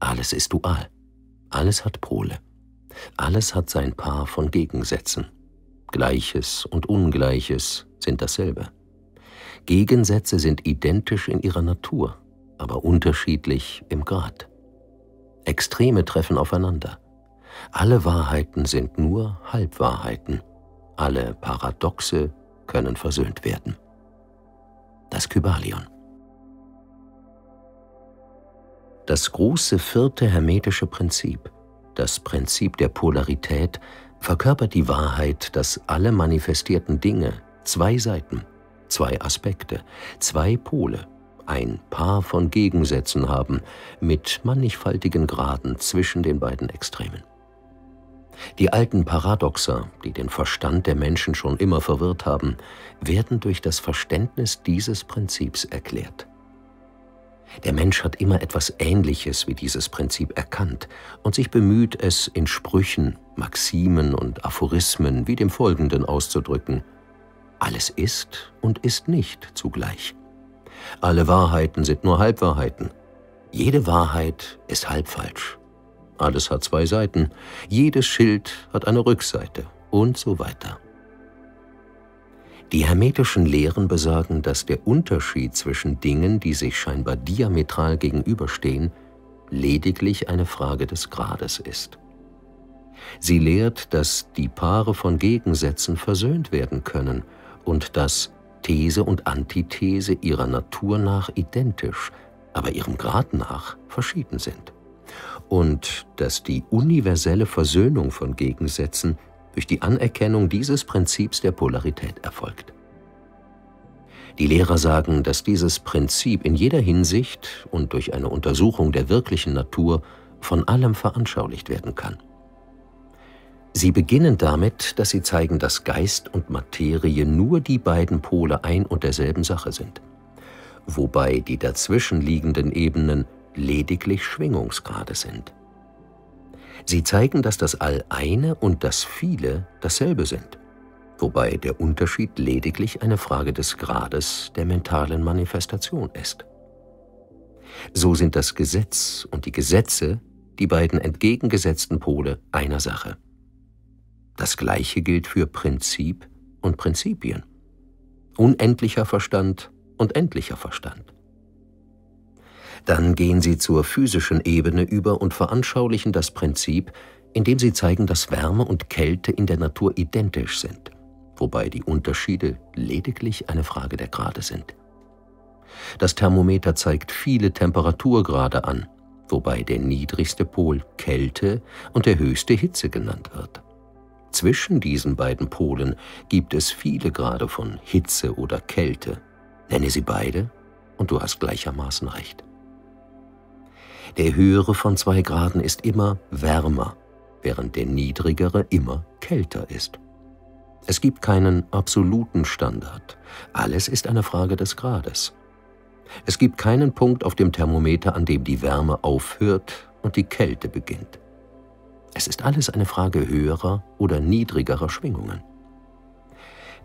Alles ist dual. Alles hat Pole. Alles hat sein Paar von Gegensätzen. Gleiches und Ungleiches sind dasselbe. Gegensätze sind identisch in ihrer Natur, aber unterschiedlich im Grad. Extreme treffen aufeinander. Alle Wahrheiten sind nur Halbwahrheiten. Alle Paradoxe können versöhnt werden. Das Kybalion. Das große vierte hermetische Prinzip, das Prinzip der Polarität, verkörpert die Wahrheit, dass alle manifestierten Dinge zwei Seiten, zwei Aspekte, zwei Pole, ein Paar von Gegensätzen haben, mit mannigfaltigen Graden zwischen den beiden Extremen. Die alten Paradoxer, die den Verstand der Menschen schon immer verwirrt haben, werden durch das Verständnis dieses Prinzips erklärt. Der Mensch hat immer etwas Ähnliches wie dieses Prinzip erkannt und sich bemüht, es in Sprüchen, Maximen und Aphorismen wie dem folgenden auszudrücken: Alles ist und ist nicht zugleich. Alle Wahrheiten sind nur Halbwahrheiten. Jede Wahrheit ist halb falsch. Alles hat zwei Seiten, jedes Schild hat eine Rückseite und so weiter. Die hermetischen Lehren besagen, dass der Unterschied zwischen Dingen, die sich scheinbar diametral gegenüberstehen, lediglich eine Frage des Grades ist. Sie lehrt, dass die Paare von Gegensätzen versöhnt werden können und dass These und Antithese ihrer Natur nach identisch, aber ihrem Grad nach verschieden sind. Und dass die universelle Versöhnung von Gegensätzen durch die Anerkennung dieses Prinzips der Polarität erfolgt. Die Lehrer sagen, dass dieses Prinzip in jeder Hinsicht und durch eine Untersuchung der wirklichen Natur von allem veranschaulicht werden kann. Sie beginnen damit, dass sie zeigen, dass Geist und Materie nur die beiden Pole ein und derselben Sache sind, wobei die dazwischenliegenden Ebenen lediglich Schwingungsgrade sind. Sie zeigen, dass das All-Eine und das Viele dasselbe sind, wobei der Unterschied lediglich eine Frage des Grades der mentalen Manifestation ist. So sind das Gesetz und die Gesetze die beiden entgegengesetzten Pole einer Sache. Das Gleiche gilt für Prinzip und Prinzipien, unendlicher Verstand und endlicher Verstand. Dann gehen sie zur physischen Ebene über und veranschaulichen das Prinzip, indem sie zeigen, dass Wärme und Kälte in der Natur identisch sind, wobei die Unterschiede lediglich eine Frage der Grade sind. Das Thermometer zeigt viele Temperaturgrade an, wobei der niedrigste Pol Kälte und der höchste Hitze genannt wird. Zwischen diesen beiden Polen gibt es viele Grade von Hitze oder Kälte. Nenne sie beide und du hast gleichermaßen recht. Der höhere von 2 Graden ist immer wärmer, während der niedrigere immer kälter ist. Es gibt keinen absoluten Standard. Alles ist eine Frage des Grades. Es gibt keinen Punkt auf dem Thermometer, an dem die Wärme aufhört und die Kälte beginnt. Es ist alles eine Frage höherer oder niedrigerer Schwingungen.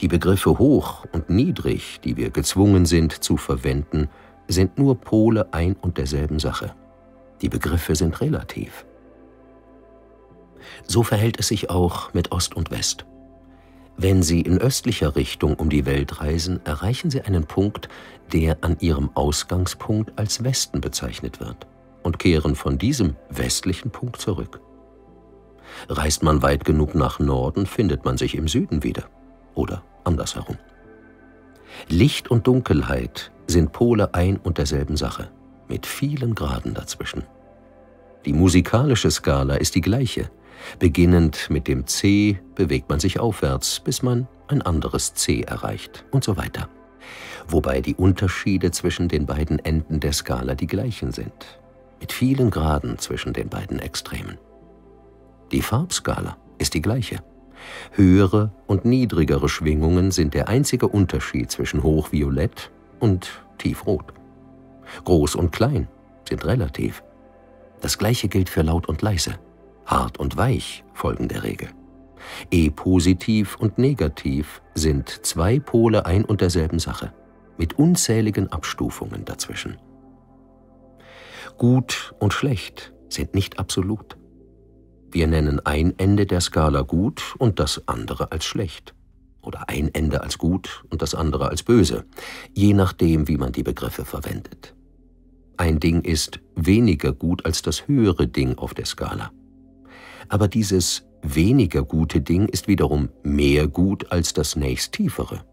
Die Begriffe hoch und niedrig, die wir gezwungen sind zu verwenden, sind nur Pole ein und derselben Sache. Die Begriffe sind relativ. So verhält es sich auch mit Ost und West. Wenn Sie in östlicher Richtung um die Welt reisen, erreichen Sie einen Punkt, der an Ihrem Ausgangspunkt als Westen bezeichnet wird, und kehren von diesem westlichen Punkt zurück. Reist man weit genug nach Norden, findet man sich im Süden wieder. Oder andersherum. Licht und Dunkelheit sind Pole ein und derselben Sache, mit vielen Graden dazwischen. Die musikalische Skala ist die gleiche. Beginnend mit dem C bewegt man sich aufwärts, bis man ein anderes C erreicht und so weiter. Wobei die Unterschiede zwischen den beiden Enden der Skala die gleichen sind, mit vielen Graden zwischen den beiden Extremen. Die Farbskala ist die gleiche. Höhere und niedrigere Schwingungen sind der einzige Unterschied zwischen Hochviolett und Tiefrot. Groß und klein sind relativ. Das Gleiche gilt für laut und leise. Hart und weich folgen der Regel. E-positiv und negativ sind 2 Pole ein und derselben Sache, mit unzähligen Abstufungen dazwischen. Gut und schlecht sind nicht absolut. Wir nennen ein Ende der Skala gut und das andere als schlecht. Oder ein Ende als gut und das andere als böse, je nachdem, wie man die Begriffe verwendet. Ein Ding ist weniger gut als das höhere Ding auf der Skala. Aber dieses weniger gute Ding ist wiederum mehr gut als das nächsttiefere.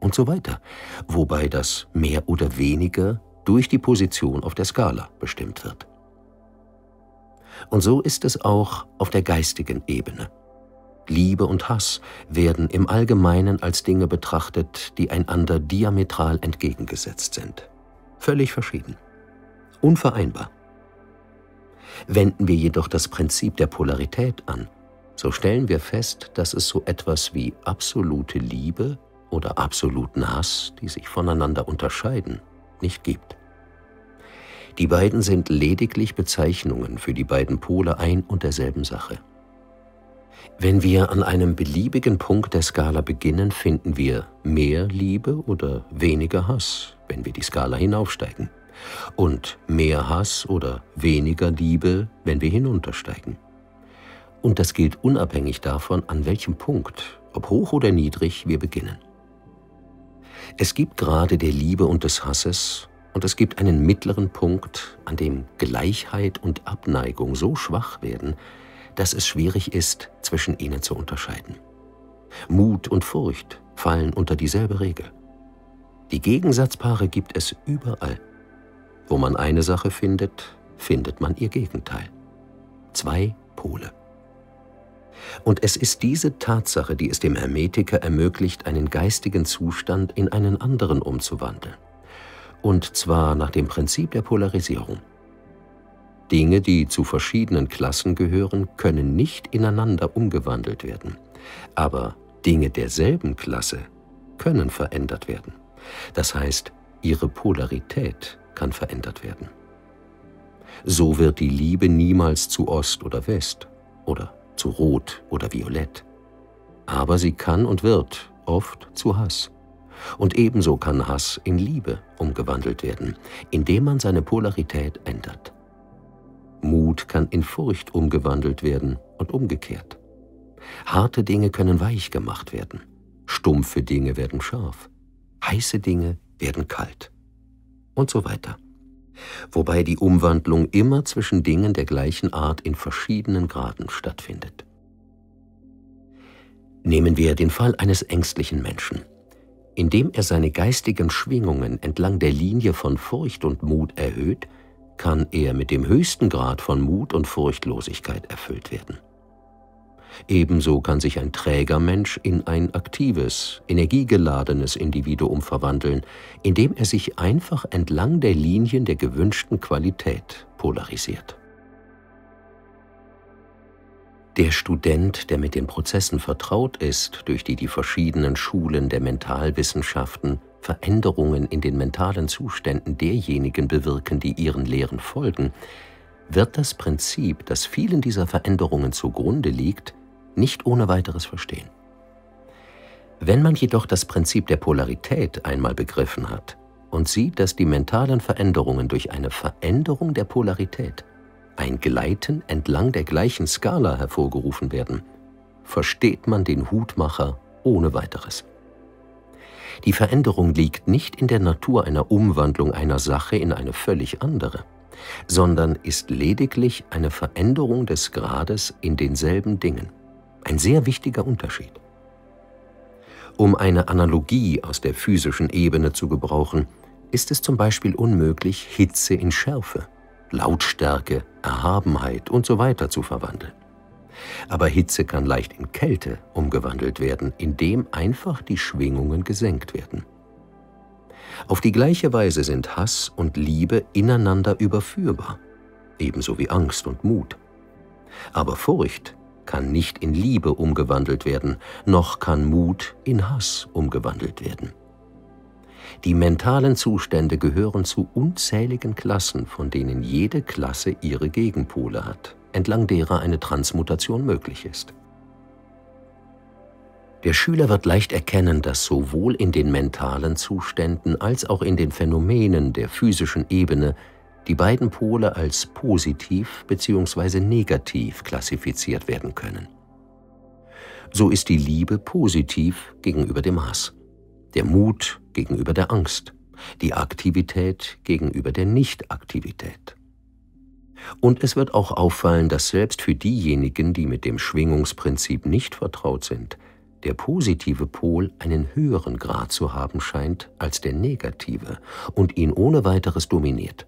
Und so weiter, wobei das mehr oder weniger durch die Position auf der Skala bestimmt wird. Und so ist es auch auf der geistigen Ebene. Liebe und Hass werden im Allgemeinen als Dinge betrachtet, die einander diametral entgegengesetzt sind. Völlig verschieden. Unvereinbar. Wenden wir jedoch das Prinzip der Polarität an, so stellen wir fest, dass es so etwas wie absolute Liebe oder absoluten Hass, die sich voneinander unterscheiden, nicht gibt. Die beiden sind lediglich Bezeichnungen für die beiden Pole ein und derselben Sache. Wenn wir an einem beliebigen Punkt der Skala beginnen, finden wir mehr Liebe oder weniger Hass, wenn wir die Skala hinaufsteigen, und mehr Hass oder weniger Liebe, wenn wir hinuntersteigen. Und das gilt unabhängig davon, an welchem Punkt, ob hoch oder niedrig, wir beginnen. Es gibt Grade der Liebe und des Hasses, und es gibt einen mittleren Punkt, an dem Gleichheit und Abneigung so schwach werden, dass es schwierig ist, zwischen ihnen zu unterscheiden. Mut und Furcht fallen unter dieselbe Regel. Die Gegensatzpaare gibt es überall. Wo man eine Sache findet, findet man ihr Gegenteil. Zwei Pole. Und es ist diese Tatsache, die es dem Hermetiker ermöglicht, einen geistigen Zustand in einen anderen umzuwandeln. Und zwar nach dem Prinzip der Polarisierung. Dinge, die zu verschiedenen Klassen gehören, können nicht ineinander umgewandelt werden. Aber Dinge derselben Klasse können verändert werden. Das heißt, ihre Polarität kann verändert werden. So wird die Liebe niemals zu Ost oder West oder zu Rot oder Violett. Aber sie kann und wird oft zu Hass. Und ebenso kann Hass in Liebe umgewandelt werden, indem man seine Polarität ändert. Mut kann in Furcht umgewandelt werden und umgekehrt. Harte Dinge können weich gemacht werden. Stumpfe Dinge werden scharf. Heiße Dinge werden kalt. Und so weiter. Wobei die Umwandlung immer zwischen Dingen der gleichen Art in verschiedenen Graden stattfindet. Nehmen wir den Fall eines ängstlichen Menschen. Indem er seine geistigen Schwingungen entlang der Linie von Furcht und Mut erhöht, kann er mit dem höchsten Grad von Mut und Furchtlosigkeit erfüllt werden. Ebenso kann sich ein träger Mensch in ein aktives, energiegeladenes Individuum verwandeln, indem er sich einfach entlang der Linien der gewünschten Qualität polarisiert. Der Student, der mit den Prozessen vertraut ist, durch die die verschiedenen Schulen der Mentalwissenschaften Veränderungen in den mentalen Zuständen derjenigen bewirken, die ihren Lehren folgen, wird das Prinzip, das vielen dieser Veränderungen zugrunde liegt, nicht ohne weiteres verstehen. Wenn man jedoch das Prinzip der Polarität einmal begriffen hat und sieht, dass die mentalen Veränderungen durch eine Veränderung der Polarität, ein Gleiten entlang der gleichen Skala hervorgerufen werden, versteht man den Hutmacher ohne weiteres. Die Veränderung liegt nicht in der Natur einer Umwandlung einer Sache in eine völlig andere, sondern ist lediglich eine Veränderung des Grades in denselben Dingen. Ein sehr wichtiger Unterschied. Um eine Analogie aus der physischen Ebene zu gebrauchen, ist es zum Beispiel unmöglich, Hitze in Schärfe, Lautstärke, Erhabenheit und so weiter zu verwandeln. Aber Hitze kann leicht in Kälte umgewandelt werden, indem einfach die Schwingungen gesenkt werden. Auf die gleiche Weise sind Hass und Liebe ineinander überführbar, ebenso wie Angst und Mut. Aber Furcht kann nicht in Liebe umgewandelt werden, noch kann Mut in Hass umgewandelt werden. Die mentalen Zustände gehören zu unzähligen Klassen, von denen jede Klasse ihre Gegenpole hat, entlang derer eine Transmutation möglich ist. Der Schüler wird leicht erkennen, dass sowohl in den mentalen Zuständen als auch in den Phänomenen der physischen Ebene die beiden Pole als positiv bzw. negativ klassifiziert werden können. So ist die Liebe positiv gegenüber dem Hass, der Mut gegenüber der Angst, die Aktivität gegenüber der Nichtaktivität. Und es wird auch auffallen, dass selbst für diejenigen, die mit dem Schwingungsprinzip nicht vertraut sind, der positive Pol einen höheren Grad zu haben scheint als der negative und ihn ohne weiteres dominiert.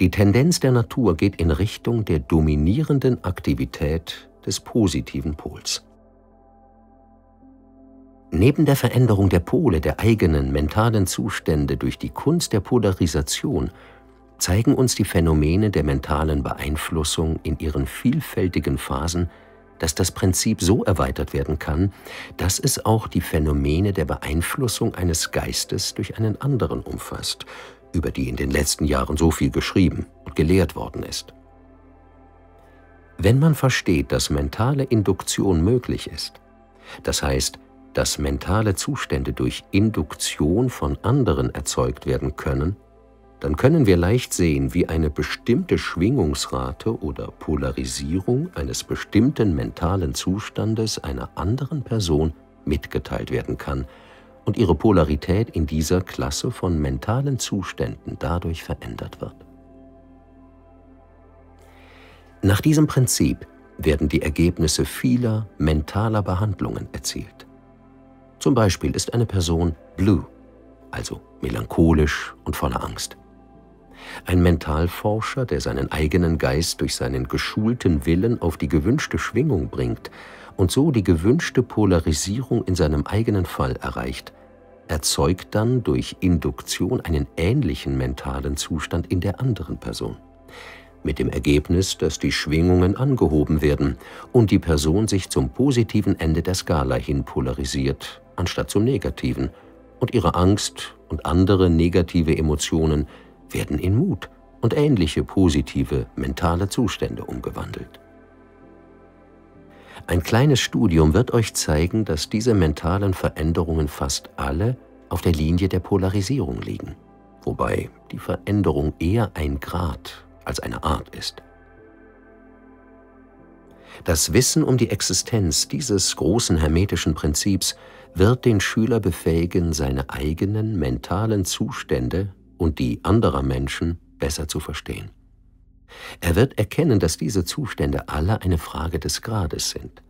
Die Tendenz der Natur geht in Richtung der dominierenden Aktivität des positiven Pols. Neben der Veränderung der Pole der eigenen mentalen Zustände durch die Kunst der Polarisation zeigen uns die Phänomene der mentalen Beeinflussung in ihren vielfältigen Phasen, dass das Prinzip so erweitert werden kann, dass es auch die Phänomene der Beeinflussung eines Geistes durch einen anderen umfasst, über die in den letzten Jahren so viel geschrieben und gelehrt worden ist. Wenn man versteht, dass mentale Induktion möglich ist, das heißt, dass mentale Zustände durch Induktion von anderen erzeugt werden können, dann können wir leicht sehen, wie eine bestimmte Schwingungsrate oder Polarisierung eines bestimmten mentalen Zustandes einer anderen Person mitgeteilt werden kann und ihre Polarität in dieser Klasse von mentalen Zuständen dadurch verändert wird. Nach diesem Prinzip werden die Ergebnisse vieler mentaler Behandlungen erzielt. Zum Beispiel ist eine Person blue, also melancholisch und voller Angst. Ein Mentalforscher, der seinen eigenen Geist durch seinen geschulten Willen auf die gewünschte Schwingung bringt und so die gewünschte Polarisierung in seinem eigenen Fall erreicht, erzeugt dann durch Induktion einen ähnlichen mentalen Zustand in der anderen Person. Mit dem Ergebnis, dass die Schwingungen angehoben werden und die Person sich zum positiven Ende der Skala hin polarisiert, anstatt zum negativen, und ihre Angst und andere negative Emotionen werden in Mut und ähnliche positive mentale Zustände umgewandelt. Ein kleines Studium wird euch zeigen, dass diese mentalen Veränderungen fast alle auf der Linie der Polarisierung liegen, wobei die Veränderung eher ein Grad als eine Art ist. Das Wissen um die Existenz dieses großen hermetischen Prinzips wird den Schüler befähigen, seine eigenen mentalen Zustände und die anderer Menschen besser zu verstehen. Er wird erkennen, dass diese Zustände alle eine Frage des Grades sind.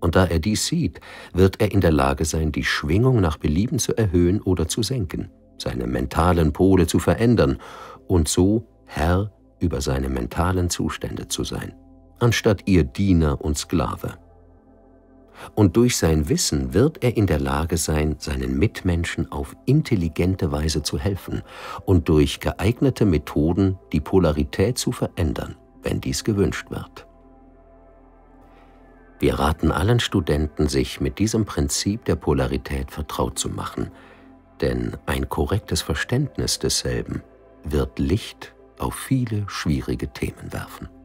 Und da er dies sieht, wird er in der Lage sein, die Schwingung nach Belieben zu erhöhen oder zu senken, seine mentalen Pole zu verändern und so Herr über seine mentalen Zustände zu sein, anstatt ihr Diener und Sklave. Und durch sein Wissen wird er in der Lage sein, seinen Mitmenschen auf intelligente Weise zu helfen und durch geeignete Methoden die Polarität zu verändern, wenn dies gewünscht wird. Wir raten allen Studenten, sich mit diesem Prinzip der Polarität vertraut zu machen, denn ein korrektes Verständnis desselben wird Licht auf viele schwierige Themen werfen.